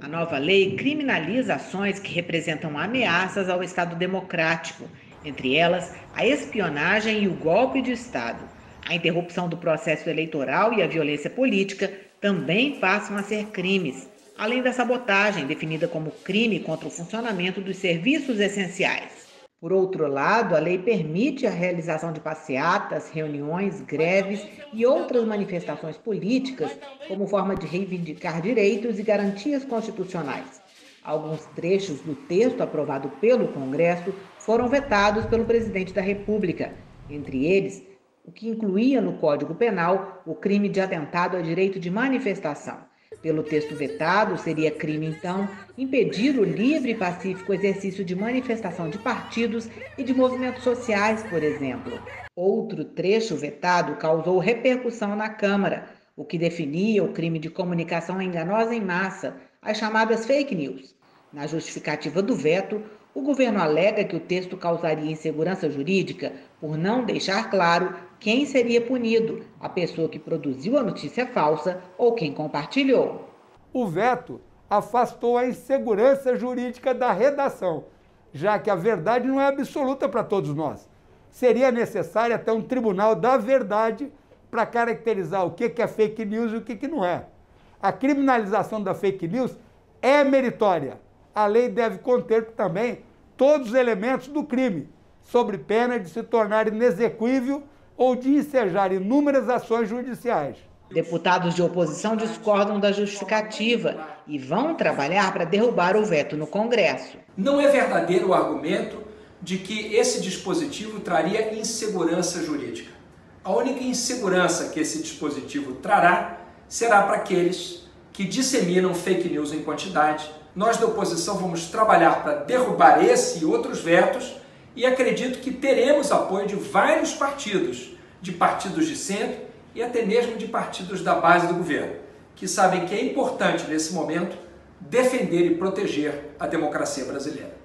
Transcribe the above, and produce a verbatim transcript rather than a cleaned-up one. A nova lei criminaliza ações que representam ameaças ao Estado democrático, entre elas a espionagem e o golpe de Estado. A interrupção do processo eleitoral e a violência política também passam a ser crimes, além da sabotagem, definida como crime contra o funcionamento dos serviços essenciais. Por outro lado, a lei permite a realização de passeatas, reuniões, greves e outras manifestações políticas como forma de reivindicar direitos e garantias constitucionais. Alguns trechos do texto aprovado pelo Congresso foram vetados pelo presidente da República, entre eles o que incluía no Código Penal o crime de atentado ao direito de manifestação. Pelo texto vetado, seria crime, então, impedir o livre e pacífico exercício de manifestação de partidos e de movimentos sociais, por exemplo. Outro trecho vetado causou repercussão na Câmara, o que definia o crime de comunicação enganosa em massa, as chamadas fake news. Na justificativa do veto, o governo alega que o texto causaria insegurança jurídica por não deixar claro quem seria punido, a pessoa que produziu a notícia falsa ou quem compartilhou. O veto afastou a insegurança jurídica da redação, já que a verdade não é absoluta para todos nós. Seria necessário até um tribunal da verdade para caracterizar o que é fake news e o que não é. A criminalização da fake news é meritória. A lei deve conter também todos os elementos do crime, sob pena de se tornar inexequível ou de ensejar inúmeras ações judiciais. Deputados de oposição discordam da justificativa e vão trabalhar para derrubar o veto no Congresso. Não é verdadeiro o argumento de que esse dispositivo traria insegurança jurídica. A única insegurança que esse dispositivo trará será para aqueles que disseminam fake news em quantidade. Nós da oposição vamos trabalhar para derrubar esse e outros vetos e acredito que teremos apoio de vários partidos, de partidos de centro e até mesmo de partidos da base do governo, que sabem que é importante, nesse momento, defender e proteger a democracia brasileira.